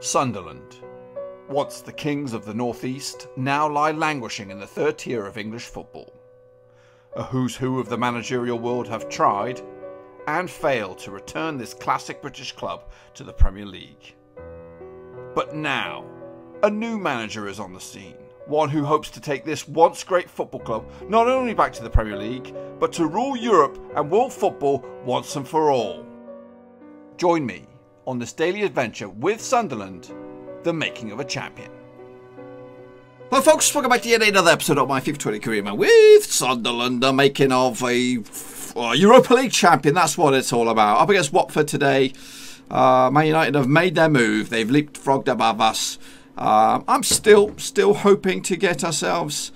Sunderland. Once the kings of the northeast, now lie languishing in the third tier of English football. A who's who of the managerial world have tried and failed to return this classic British club to the Premier League. But now, a new manager is on the scene, one who hopes to take this once great football club not only back to the Premier League, but to rule Europe and world football once and for all. Join me on this daily adventure with Sunderland, the making of a champion. Hello folks, welcome back to yet another episode of my FIFA 20 career man with Sunderland, the making of a Europa League champion. That's what it's all about. Up against Watford today. Man United have made their move. They've leapfrogged above us. I'm still hoping to get ourselves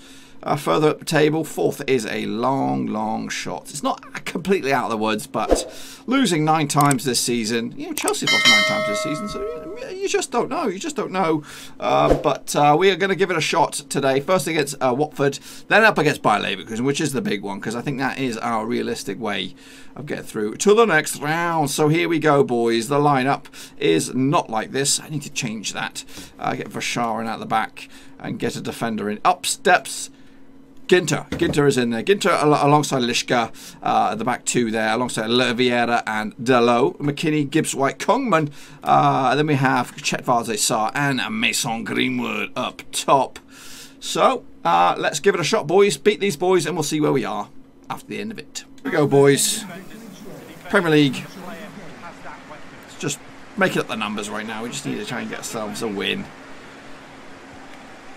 further up the table. Fourth is a long shot. It's not completely out of the woods, but losing 9 times this season, you know, Chelsea lost 9 times this season, so you just don't know. You just don't know. But we are going to give it a shot today. First against Watford, then up against Bayer Leverkusen, which is the big one, because I think that is our realistic way of getting through to the next round. So here we go, boys. The lineup is not like this. I need to change that. Get Vasharin out the back and get a defender in. Up steps Ginter. Ginter is in there. Ginter alongside Lishka at the back two there, alongside Le Vieira and Delo. McKennie, Gibbs-White, Coman. And then we have Chet Vaz-a-Sar and Mason Greenwood up top. So let's give it a shot, boys. Beat these boys and we'll see where we are after the end of it. Here we go, boys. Premier League. Let's just make it up the numbers right now. We just need to try and get ourselves a win.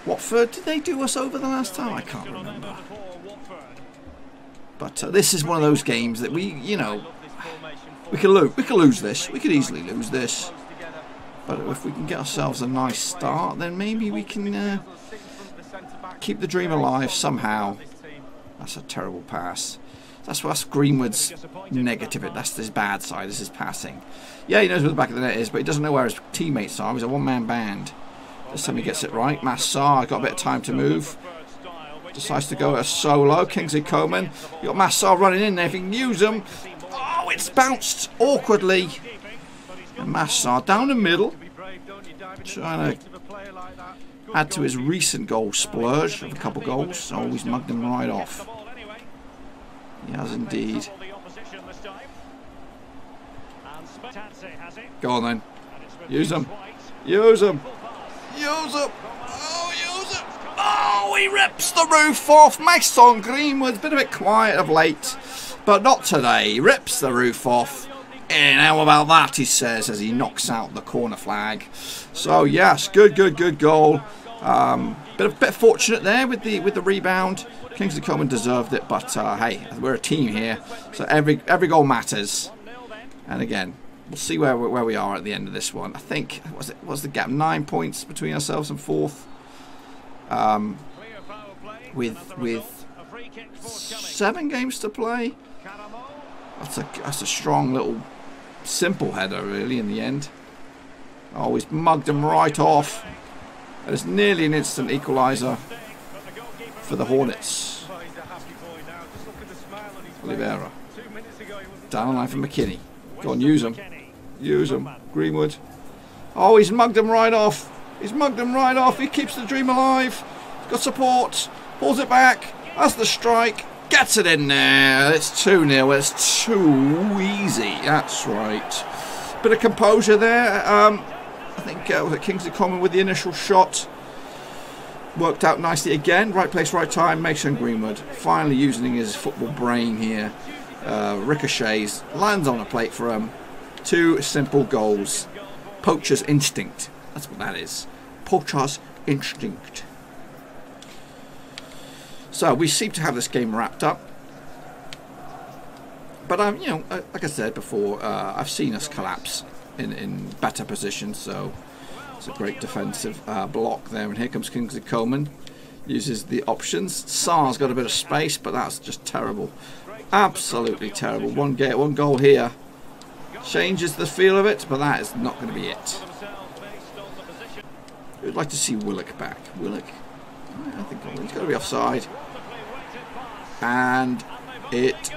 Watford, did they do us over the last time? I can't remember. But this is one of those games that we, you know, we could lose this. We could easily lose this. But if we can get ourselves a nice start, then maybe we can keep the dream alive somehow. That's a terrible pass. That's Greenwood's negative. That's his bad side. This is passing. Yeah, he knows where the back of the net is, but he doesn't know where his teammates are. He's a one-man band. This time he gets it right. Massar got a bit of time to move. Decides to go a solo. Kingsley Coman. You got Massar running in there. If he can use him. Oh, it's bounced awkwardly. And Massar down the middle. Trying to add to his recent goal splurge of a couple goals. Oh, he's mugged him right off. He has indeed. Go on then. Use him. Use him. Use it! Oh, use it! Oh, he rips the roof off. Mason Greenwood's been a bit quiet of late, but not today. He rips the roof off. And how about that, he says, as he knocks out the corner flag. So, yes, good goal. Bit fortunate there with the rebound. Kingsley Coman deserved it, but hey, we're a team here, so every goal matters. And again, we'll see where we are at the end of this one. I think, what's the gap? 9 points between ourselves and fourth. With 7 games to play. That's a strong little simple header, really, in the end. Oh, he's mugged him right off. And it's nearly an instant equaliser for the Hornets. Oliveira. Down the line for McKennie. Go on, use him. Use him, Greenwood. Oh, he's mugged him right off. He's mugged him right off. He keeps the dream alive. He's got support. Pulls it back. That's the strike. Gets it in there. It's 2-0. It's too easy. That's right. Bit of composure there. I think was it Kingsley Coman with the initial shot. Worked out nicely again. Right place, right time. Mason Greenwood finally using his football brain here. Ricochets, lands on a plate for him. 2 simple goals. Poacher's instinct. That's what that is. Poacher's instinct. So we seem to have this game wrapped up. But you know, like I said before, I've seen us collapse in better positions. So it's a great defensive block there. And here comes Kingsley Coman. Uses the options. Sarr's got a bit of space, but that's just terrible. Absolutely terrible. One goal here changes the feel of it, but that is not going to be it. We'd like to see Willock back. Willock, I think he's got to be offside. And it,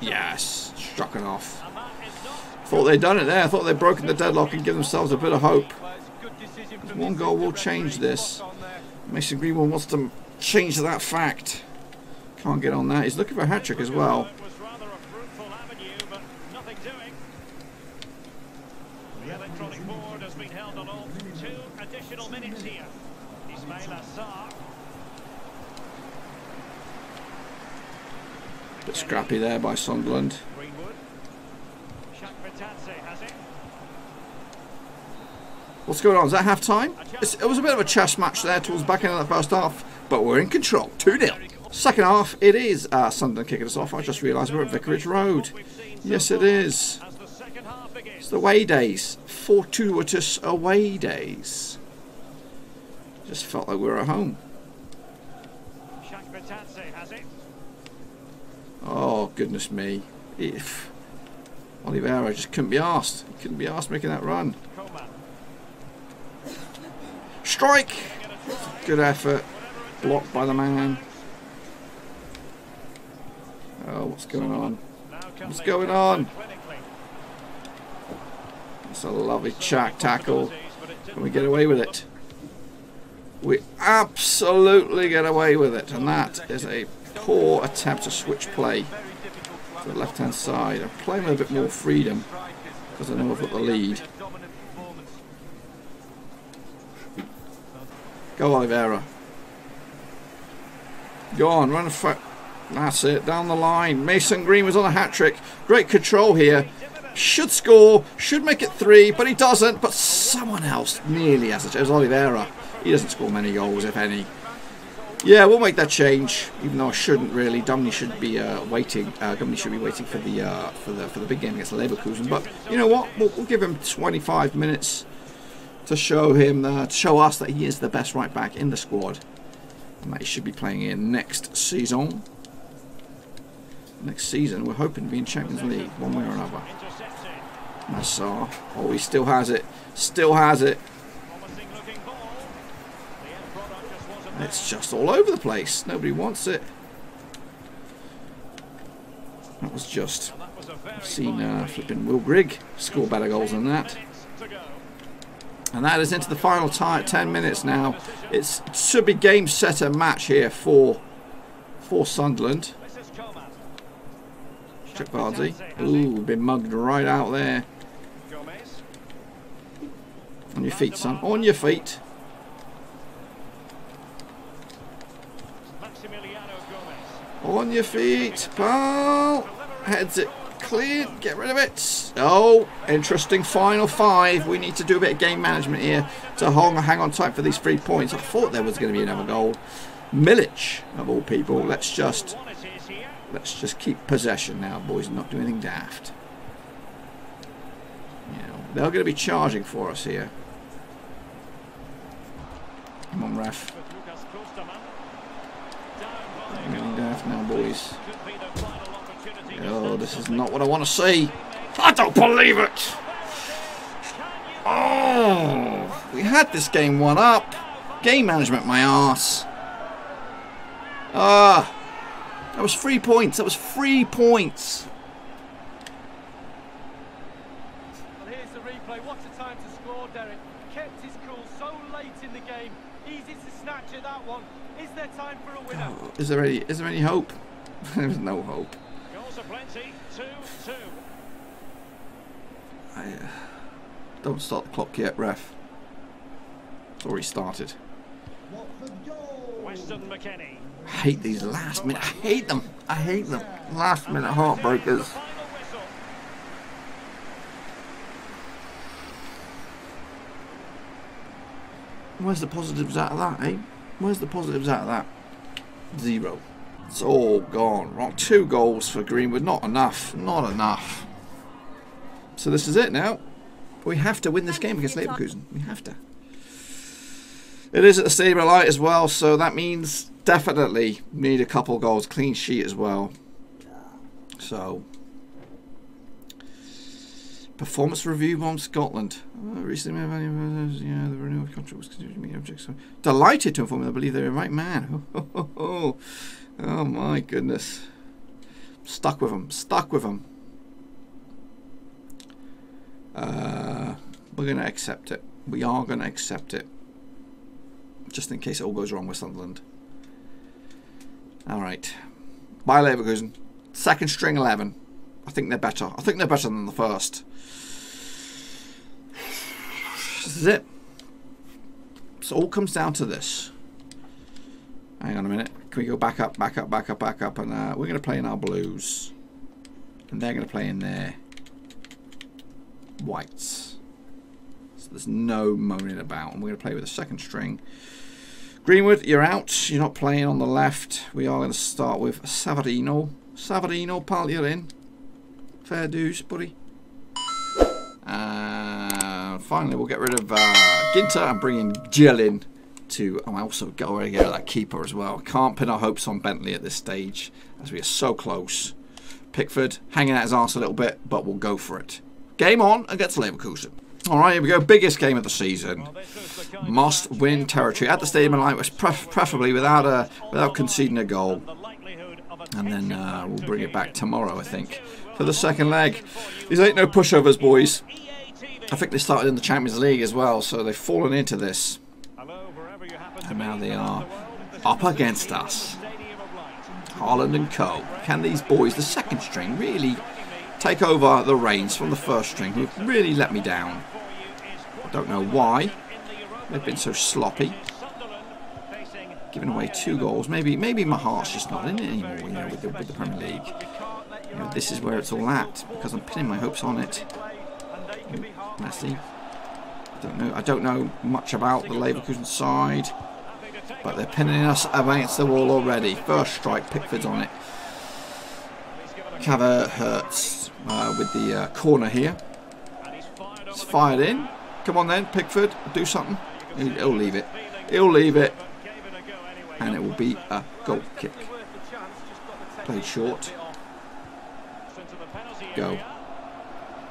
yes, struck it off. I Thought they'd done it there. I thought they'd broken the deadlock and give themselves a bit of hope. One goal will change this. Mason Greenwood wants to change that fact. Can't get on that. He's looking for a hat-trick as well. Bit scrappy there by Sunderland. What's going on? Is that half time? It was a bit of a chess match there towards the back end of the first half, but we're in control. 2-0. Second half, it is Sunderland kicking us off. I just realised we're at Vicarage Road. Yes, it is. It's the away days. Fortuitous away days. Just felt like we were at home. Oh, goodness me. If Oliveira just couldn't be arsed. He couldn't be arsed making that run. Strike! Good effort. Blocked by the man. Oh, what's going on? What's going on? That's a lovely check tackle. Can we get away with it? We absolutely get away with it. And that is a poor attempt to switch play to the left-hand side. I'm playing with a bit more freedom because I know I've got the lead. Go Oliveira. Go on, run. That's it, down the line. Mason Green was on a hat-trick. Great control here. Should score, should make it 3, but he doesn't. But someone else nearly has it. It was Oliveira. He doesn't score many goals, if any. Yeah, we'll make that change. Even though I shouldn't really. Dumny should be waiting. Dumny should be waiting for the big game against Leverkusen. But you know what? We'll give him 25 minutes to show him, to show us that he is the best right back in the squad, and that he should be playing in next season. Next season, we're hoping to be in Champions League one way or another. Sarr. Oh, he still has it. Still has it. It's just all over the place. Nobody wants it. That was just... I've seen flipping Will Grigg score better goals than that. And that is into the final 10 minutes now. It should be game, set and match here for Sunderland. Chuck Vitazzi. Ooh, been mugged right out there. On your feet, son. On your feet. On your feet, pal. Heads it clear. Get rid of it. Oh, interesting final 5. We need to do a bit of game management here to hang on tight for these 3 points. I thought there was going to be another goal. Milic, of all people. Let's just keep possession now, boys. Not do anything daft. You know, they're going to be charging for us here. Come on, ref. Now, boys. Oh, this is not what I want to see. I don't believe it. Oh, we had this game won up. Game management, my arse. Ah, that was 3 points. That was 3 points. And here's the replay. What a time to score, Derek. Kept his cool so late in the game. Easy to snatch at that one. Is there time for a winner? Oh, is there any hope? There's no hope. Goals are plenty. 2-2. Don't start the clock yet, ref. It's already started. Weston McKennie. I hate these last minute. I hate them. I hate them. Last minute heartbreakers. Where's the positives out of that, eh? Where's the positives out of that? 0. It's all gone. Right, 2 goals for Greenwood. Not enough. Not enough. So this is it now. We have to win this game against Leverkusen. We have to. It is at the Stadium of Light as well, so that means definitely need a couple goals. Clean sheet as well. So... Performance review from Scotland. Recently, the renewal of contract was considered to meet objects. So delighted to inform you, I believe they're the right man. Oh my goodness. Stuck with them. Stuck with them. We're going to accept it. We are going to accept it. Just in case it all goes wrong with Sunderland. Alright. Bayer Leverkusen. Second string 11. I think they're better. I think they're better than the first. This is it. So all comes down to this. Hang on a minute. Can we go back up, back up, back up, back up? And we're going to play in our blues. And they're going to play in their whites. So there's no moaning about. And we're going to play with a second string. Greenwood, you're out. You're not playing on the left. We are going to start with Savarino. Savarino, pal, you're in. Fair dues, buddy. Finally, we'll get rid of Ginter and bring in Jill in. I also got to get that keeper as well. Can't pin our hopes on Bentley at this stage as we are so close. Pickford hanging out his arse a little bit, but we'll go for it. Game on against Leverkusen. All right, here we go. Biggest game of the season. Must win territory at the Stadium of Light, preferably without conceding a goal. And then we'll bring it back tomorrow, I think, for the second leg. These ain't no pushovers, boys. I think they started in the Champions League as well, so they've fallen into this. And now they are up against us. Haaland and co. Can these boys, the second string, really take over the reins from the first string, who really let me down? I don't know why. They've been so sloppy. Giving away 2 goals. Maybe my heart's just not in it anymore, you know, with the Premier League. You know, this is where it's all at, because I'm pinning my hopes on it. Messi. I don't know much about the Leverkusen side. But they're pinning us against the wall already. First strike, Pickford's on it. Havertz with the corner here. It's fired in. Come on then, Pickford, do something. He'll leave it. He'll leave it. And it will be a goal kick. Played short. Go.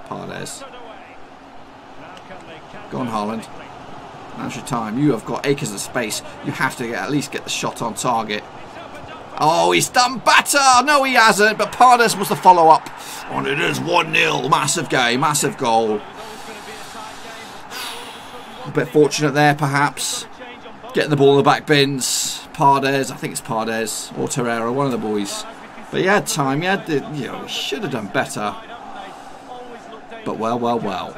Paredes. Go on, Haaland. Now's your time. You have got acres of space. You have to at least get the shot on target. Oh, he's done better. No, he hasn't. But Paredes was the follow-up. And it is 1-0. Massive game. Massive goal. A bit fortunate there, perhaps. Getting the ball in the back bins. Paredes. I think it's Paredes or Torreira, one of the boys. But he had time. He had the, you know, should have done better. But well, well, well.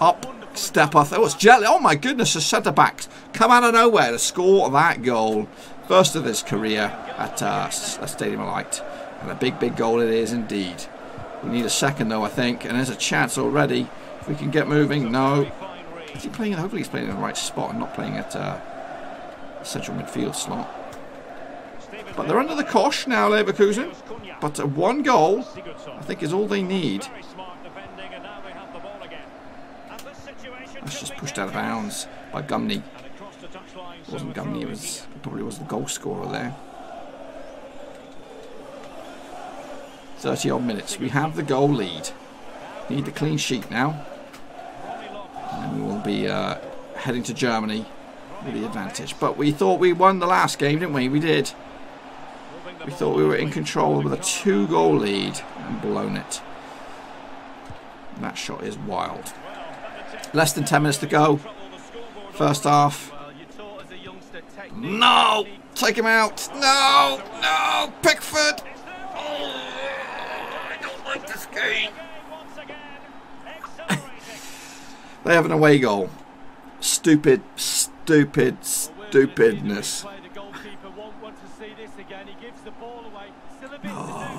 Up. Step off. Oh, it's Jelly. Oh, my goodness. The centre-backs come out of nowhere to score that goal. First of his career at Stadium of Light. And a big, big goal it is indeed. We need a second, though, I think. And there's a chance already. If we can get moving. No. Is he playing? Hopefully he's playing in the right spot and not playing at central midfield slot. But they're under the cosh now, Leverkusen. But 1 goal, I think, is all they need. That's just pushed out of bounds by Gumney. It wasn't Gumney, it probably was the goal scorer there. 30 odd minutes. We have the goal lead. Need the clean sheet now. And we will be heading to Germany with the advantage. But we thought we won the last game, didn't we? We did. We thought we were in control with a 2-goal lead and blown it. And that shot is wild. Less than 10 minutes to go. First half. No! Take him out! No! No! Pickford! Oh, I don't like this game. They have an away goal. Stupid, stupid, stupidness. Oh.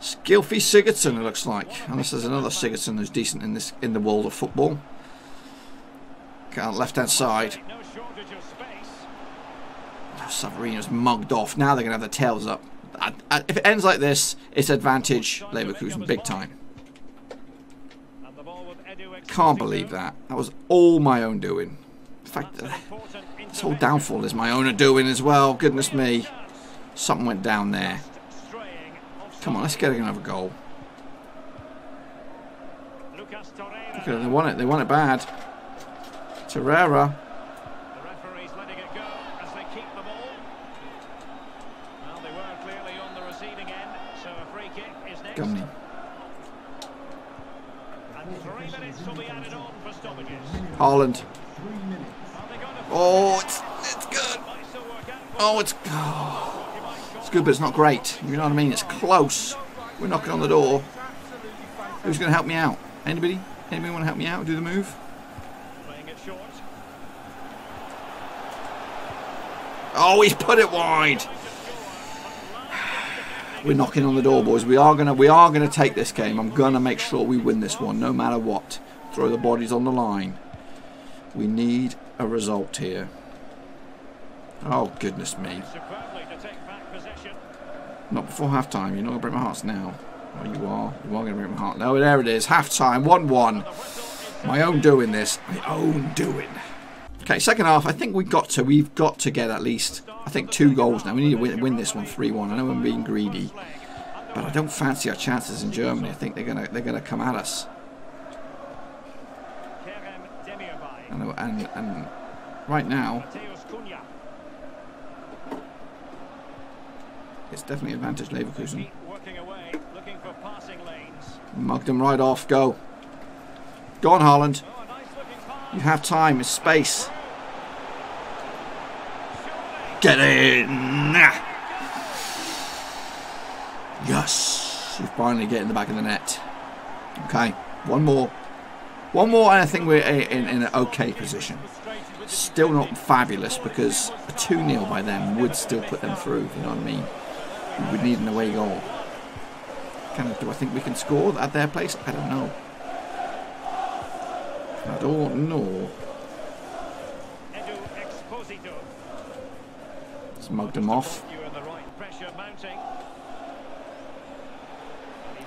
Skilfy Sigurdsson, it looks like. Unless there's another Sigurdsson who's decent in the world of football. Left hand side. Oh, Savarino's mugged off. Now they're going to have their tails up. If it ends like this, it's advantage Leverkusen big time. Can't believe that. That was all my own doing. In fact, this whole downfall is my own doing as well. Goodness me. Something went down there. Come on, let's get another goal. Look at them, they want it bad. Torreira. The referee's letting it go as they keep the ball. Well, they were clearly on the receiving end, so a free kick is next. Gumney. Haaland. Oh, it's good. Oh, it's good, but it's not great. You know what I mean? It's close. We're knocking on the door. Who's going to help me out? Anybody? Anybody want to help me out? Do the move? Oh, he's put it wide. We're knocking on the door, boys. We are gonna take this game. I'm gonna make sure we win this one, no matter what. Throw the bodies on the line. We need a result here. Oh goodness me! Not before half time. You're not gonna break my heart now. Oh, you are. You are gonna break my heart. No, there it is. Half time. 1-1. My own doing this. My own doing. Okay, second half. I think we've got to get at least, I think, 2 goals now. We need to win this one 3-1. I know I'm being greedy, but I don't fancy our chances in Germany. I think they're gonna come at us. And right now, it's definitely advantage Leverkusen. Mugged them right off. Go. Go on, Haaland. You have time. It's space. Get in. Yes. You finally get in the back of the net. Okay. One more. One more, and I think we're in an okay position. Still not fabulous, because a 2-0 by them would still put them through, if you know what I mean. We would need an away goal. Do I think we can score at their place? I don't know. I don't know. Smugged him off.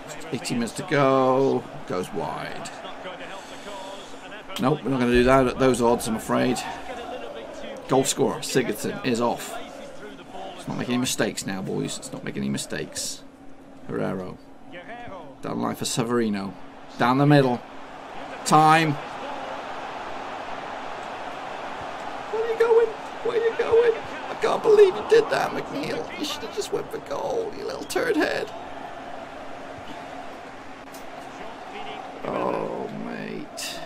Just 80 minutes to go. Goes wide. Nope, we're not going to do that at those odds, I'm afraid. Goal scorer Sigurdsson is off. It's not making any mistakes now, boys. It's not making any mistakes. Guerrero. Down the line for Savarino. Down the middle. Time. I can't believe you did that, McNeil. You should have just went for goal, you little turd head. Oh, mate.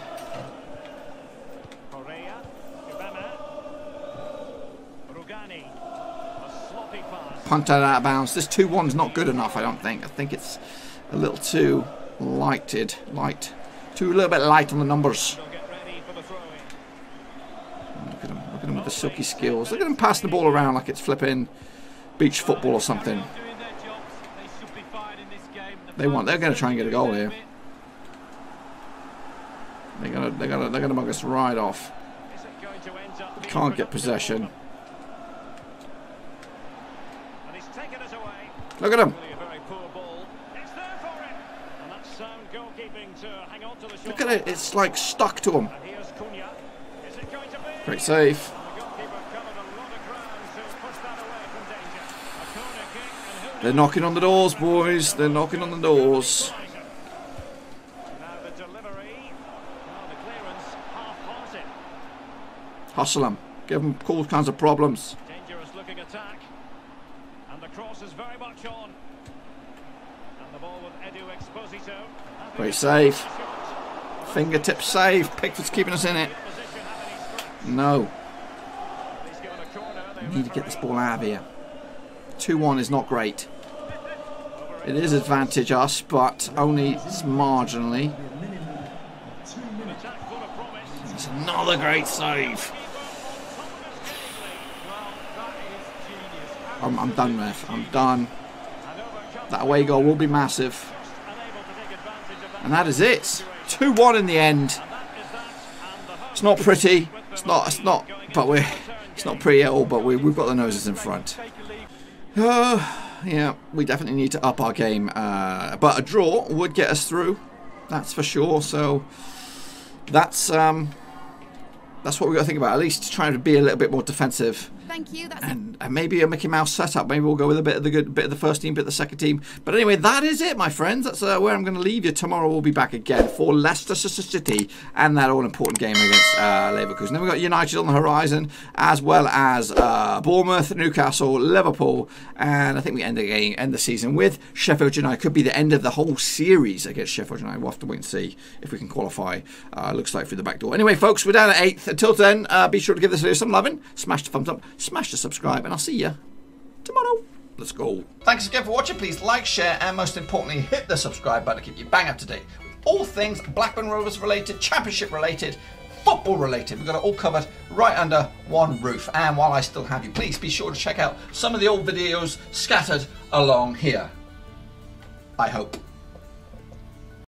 Punted out of bounds. This 2-1's not good enough, I don't think. I think it's a little too lighted. Light. Too a little bit light on the numbers. The silky skills. Look at them passing the ball around like it's flipping beach football or something. They're going to try and get a goal here. They're going to mug us right off. We can't get possession. Look at them. Look at it. It's like stuck to them. Great save. They're knocking on the doors, boys. They're knocking on the doors. Hustle them. Give them all kinds of problems. Dangerous looking attack. And the cross is very much on. And the ball with Edu Exposito. Great save. Fingertip save. Pickford's keeping us in it. No. We need to get this ball out of here. 2-1 is not great. It is advantage us, but only marginally. It's another great save. I'm done, ref. I'm done. That away goal will be massive. And that is it. 2-1 in the end. It's not pretty. It's not. But we're. It's not pretty at all. But we've got the noses in front. Yeah, we definitely need to up our game, but a draw would get us through, that's for sure, so that's what we've got to think about, at least trying to be a little bit more defensive thank you. That's and maybe a Mickey Mouse setup. Maybe we'll go with a bit of the good, bit of the first team, bit of the second team. But anyway, that is it, my friends. That's where I'm going to leave you. Tomorrow we'll be back again for Leicester City and that all-important game against Leverkusen. Then we've got United on the horizon, as well as Bournemouth, Newcastle, Liverpool, and I think we end the season with Sheffield United. Could be the end of the whole series against Sheffield United. We'll have to wait and see if we can qualify. Looks like through the back door. Anyway, folks, we're down at 8th. Until then, be sure to give this video some loving. Smash the thumbs up, smash the subscribe, and I'll see you tomorrow. Let's go. Thanks again for watching. Please like, share, and most importantly, hit the subscribe button to keep you bang up to date with all things Blackburn Rovers related, Championship related, football related. We've got it all covered right under one roof. And while I still have you, please be sure to check out some of the old videos scattered along here. I hope.